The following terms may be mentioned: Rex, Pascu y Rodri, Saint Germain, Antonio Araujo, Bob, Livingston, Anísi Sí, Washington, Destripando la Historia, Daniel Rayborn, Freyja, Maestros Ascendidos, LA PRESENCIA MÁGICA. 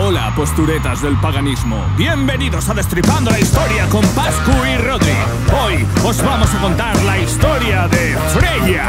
Hola, posturetas del paganismo. Bienvenidos a Destripando la Historia con Pascu y Rodri. Hoy os vamos a contar la historia de Freyja.